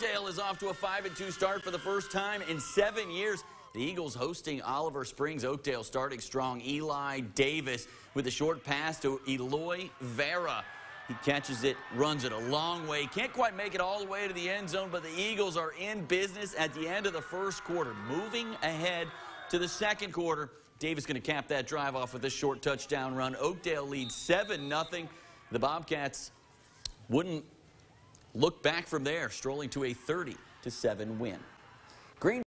Oakdale is off to a 5-2 start for the first time in 7 years. The Eagles hosting Oliver Springs. Oakdale starting strong. Eli Davis with a short pass to Eloy Vera. He catches it, runs it a long way. Can't quite make it all the way to the end zone, but the Eagles are in business at the end of the first quarter. Moving ahead to the second quarter. Davis going to cap that drive off with a short touchdown run. Oakdale leads 7-0. The Bobcats wouldn't look back from there, strolling to a 30-7 win. Green